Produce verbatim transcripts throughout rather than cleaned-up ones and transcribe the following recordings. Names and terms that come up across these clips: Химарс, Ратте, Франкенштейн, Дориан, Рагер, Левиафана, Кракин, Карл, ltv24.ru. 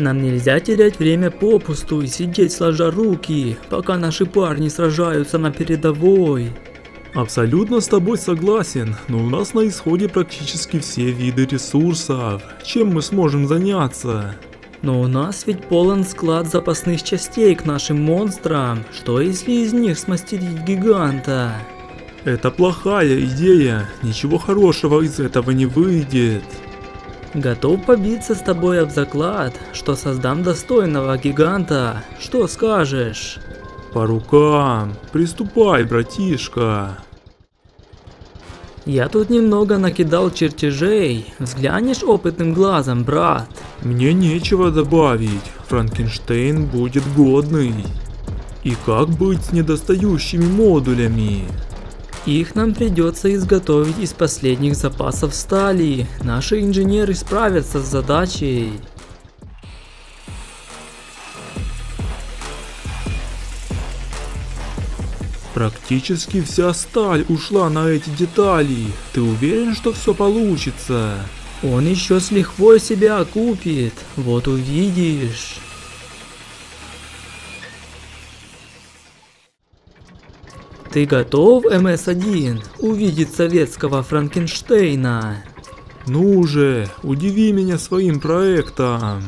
Нам нельзя терять время попусту и сидеть сложа руки, пока наши парни сражаются на передовой. Абсолютно с тобой согласен, но у нас на исходе практически все виды ресурсов. Чем мы сможем заняться? Но у нас ведь полон склад запасных частей к нашим монстрам. Что если из них смастерить гиганта? Это плохая идея, ничего хорошего из этого не выйдет. Готов побиться с тобой об заклад, что создам достойного гиганта. Что скажешь? По рукам. Приступай, братишка. Я тут немного накидал чертежей. Взглянешь опытным глазом, брат? Мне нечего добавить. Франкенштейн будет годный. И как быть с недостающими модулями? Их нам придется изготовить из последних запасов стали. Наши инженеры справятся с задачей. Практически вся сталь ушла на эти детали. Ты уверен, что все получится? Он еще с лихвой себя окупит. Вот увидишь. Ты готов, эм эс один, увидеть советского Франкенштейна? Ну же, удиви меня своим проектом.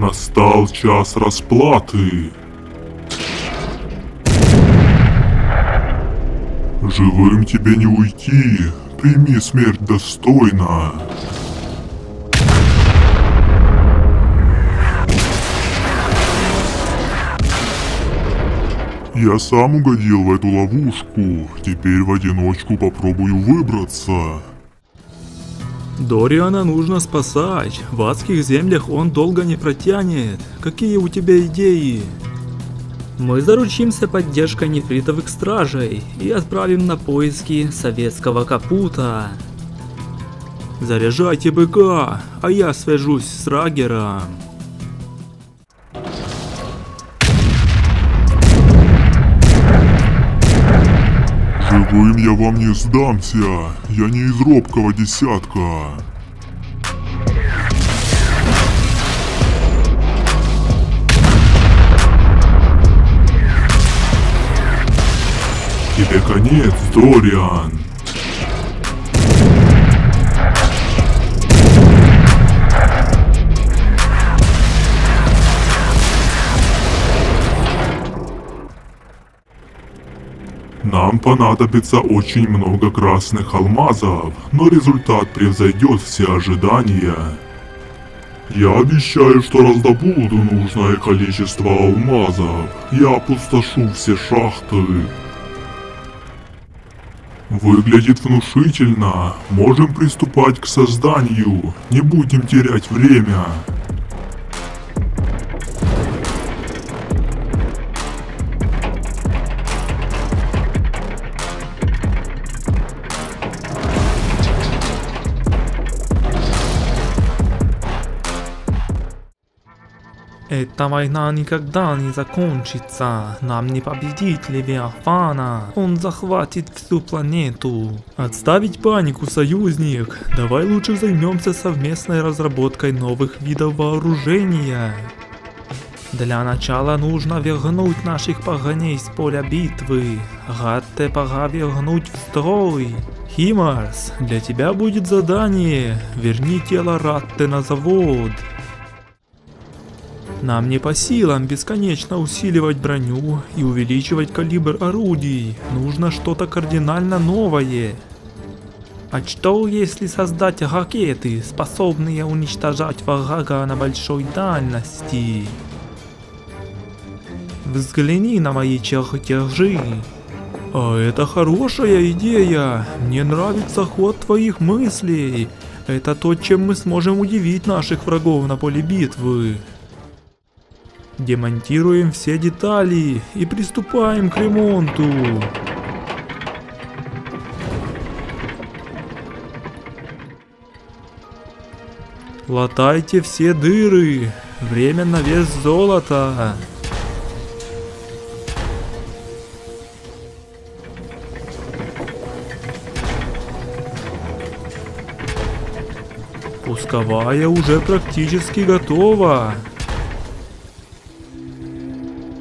Настал час расплаты. Живым тебе не уйти. Прими смерть достойно. Я сам угодил в эту ловушку. Теперь в одиночку попробую выбраться. Дориана нужно спасать, в адских землях он долго не протянет. Какие у тебя идеи? Мы заручимся поддержкой нефритовых стражей и отправим на поиски советского капута. Заряжайте быка, а я свяжусь с Рагером. Живым я вам не сдамся, я не из робкого десятка. Тебе конец, Дориан. Нам понадобится очень много красных алмазов, но результат превзойдет все ожидания. Я обещаю, что раздобуду нужное количество алмазов. Я опустошу все шахты. Выглядит внушительно. Можем приступать к созданию. Не будем терять время. Эта война никогда не закончится. Нам не победить Левиафана. Он захватит всю планету. Отставить панику, союзник. Давай лучше займемся совместной разработкой новых видов вооружения. Для начала нужно вернуть наших погоней с поля битвы. Ратте пора вернуть в строй. Химарс, для тебя будет задание. Верни тело Ратте на завод. Нам не по силам бесконечно усиливать броню и увеличивать калибр орудий. Нужно что-то кардинально новое. А что если создать ракеты, способные уничтожать врага на большой дальности? Взгляни на мои чертежи. А это хорошая идея. Мне нравится ход твоих мыслей. Это то, чем мы сможем удивить наших врагов на поле битвы. Демонтируем все детали и приступаем к ремонту. Латайте все дыры. Время на вес золота. Пусковая уже практически готова.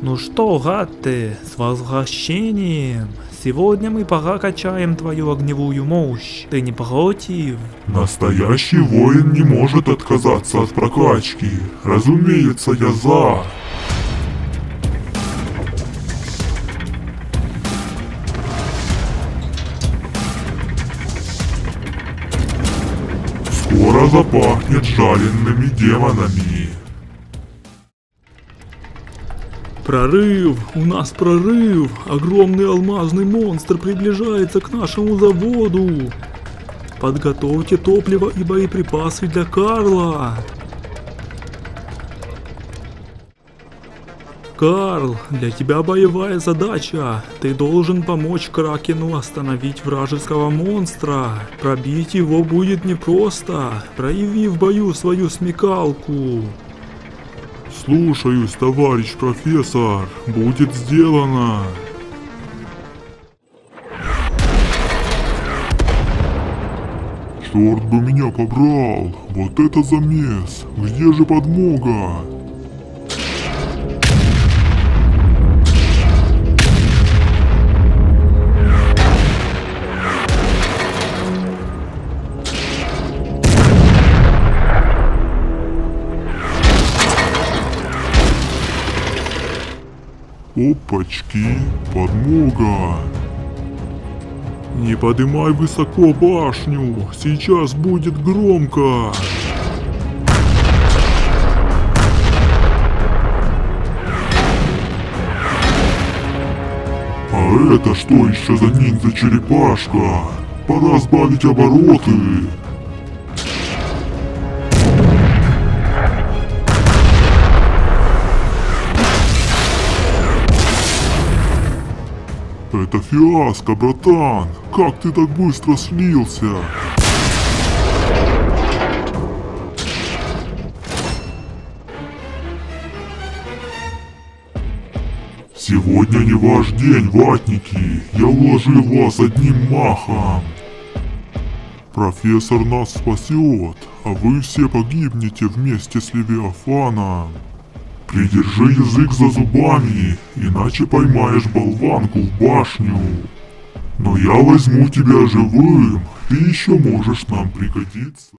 Ну что, Ратте, с возвращением! Сегодня мы пока качаем твою огневую мощь. Ты не против? Настоящий воин не может отказаться от прокачки. Разумеется, я за. Скоро запахнет жареными демонами. Прорыв! У нас прорыв! Огромный алмазный монстр приближается к нашему заводу! Подготовьте топливо и боеприпасы для Карла! Карл, для тебя боевая задача! Ты должен помочь Кракину остановить вражеского монстра! Пробить его будет непросто! Прояви в бою свою смекалку! Слушаюсь, товарищ профессор. Будет сделано. Черт бы меня побрал. Вот это замес. Где же подмога? Опачки, подмога. Не поднимай высоко башню, сейчас будет громко. А это что еще за ниндзя-черепашка? Пора сбавить обороты. Это фиаско, братан! Как ты так быстро слился? Сегодня не ваш день, ватники! Я уложил вас одним махом! Профессор нас спасет, а вы все погибнете вместе с Левиафаном! Придержи язык за зубами, иначе поймаешь болванку в башню. Но я возьму тебя живым, ты еще можешь нам пригодиться.